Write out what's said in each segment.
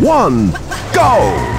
1, go!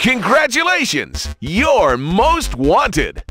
Congratulations! You're most wanted!